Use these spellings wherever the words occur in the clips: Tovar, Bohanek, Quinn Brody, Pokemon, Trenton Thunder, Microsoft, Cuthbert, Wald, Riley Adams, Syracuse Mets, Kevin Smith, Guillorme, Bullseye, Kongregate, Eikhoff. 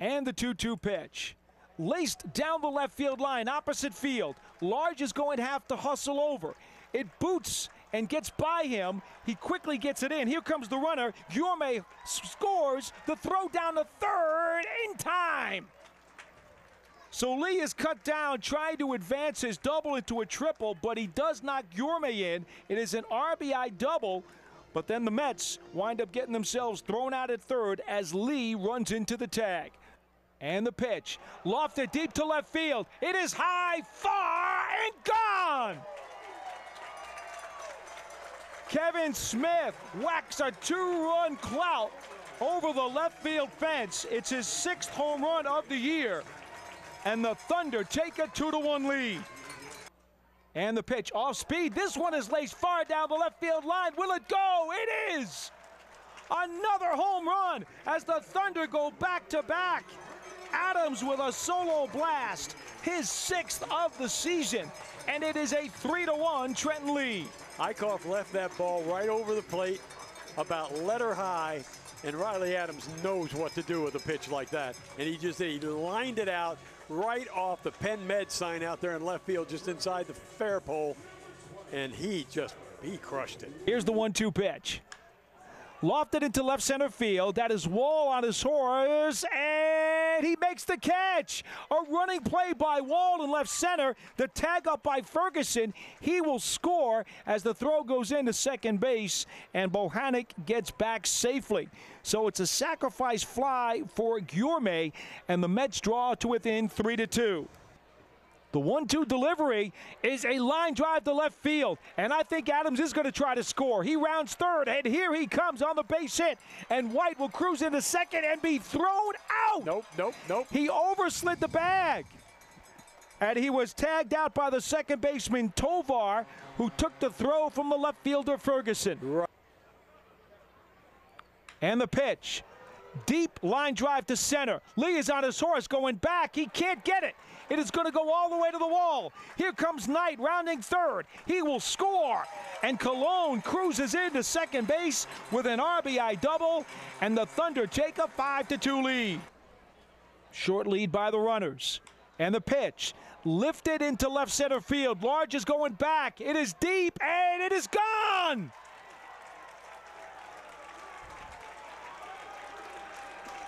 And the 2-2 pitch. Laced down the left field line, opposite field. Large is going to have to hustle over. It boots and gets by him. He quickly gets it in. Here comes the runner. Guillorme scores. The throw down the third in time. So Lee is cut down, trying to advance his double into a triple, but he does knock Guillorme in. It is an RBI double, but then the Mets wind up getting themselves thrown out at third as Lee runs into the tag. And the pitch, lofted deep to left field. It is high, far, and gone! Kevin Smith whacks a two-run clout over the left field fence. It's his 6th home run of the year. And the Thunder take a 2-1 lead. And the pitch off speed. This one is laced far down the left field line. Will it go? It is! Another home run as the Thunder go back-to-back. Adams with a solo blast, his 6th of the season, and it is a 3-1 Trenton lead. Eikhoff left that ball right over the plate, about letter high, and Riley Adams knows what to do with a pitch like that. And he just lined it out right off the Penn Med sign out there in left field, just inside the fair pole, and he crushed it. Here's the 1-2 pitch. Lofted into left center field. That is Wald on his horse, and he makes the catch. A running play by Wald in left center. The tag up by Ferguson. He will score as the throw goes into second base, and Bohanek gets back safely. So it's a sacrifice fly for Guillorme, and the Mets draw to within 3-2. The 1-2 delivery is a line drive to left field, and I think Adams is going to try to score. He rounds third, and here he comes on the base hit, and White will cruise into second and be thrown out. Nope. He overslid the bag, and he was tagged out by the second baseman, Tovar, who took the throw from the left fielder, Ferguson. Right. And the pitch. Deep line drive to center. Lee is on his horse going back. He can't get it. It is going to go all the way to the wall. Here comes Knight rounding third. He will score. And Cologne cruises into second base with an RBI double. And the Thunder take a 5-2 lead. Short lead by the runners. And the pitch. Lifted into left center field. Large is going back. It is deep and it is gone.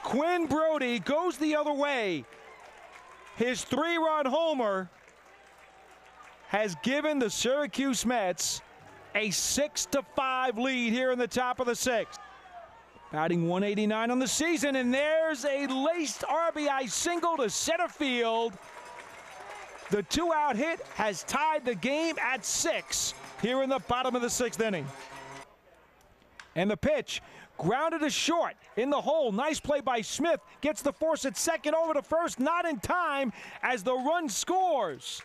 Quinn Brody goes the other way. His 3-run homer has given the Syracuse Mets a 6-5 lead here in the top of the 6th. Batting 189 on the season, and there's a laced RBI single to center field. The 2-out hit has tied the game at 6 here in the bottom of the 6th inning. And the pitch. Grounded to short in the hole. Nice play by Smith. Gets the force at second over to first. Not in time as the run scores.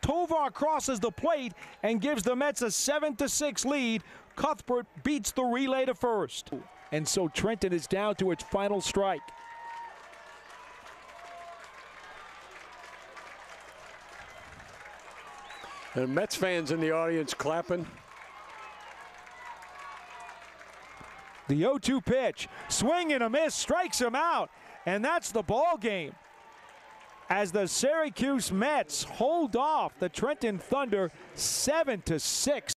Tovar crosses the plate and gives the Mets a 7-6 lead. Cuthbert beats the relay to first. And so Trenton is down to its final strike. And Mets fans in the audience clapping. The 0-2 pitch, swing and a miss, strikes him out, and that's the ball game. As the Syracuse Mets hold off the Trenton Thunder 7-6.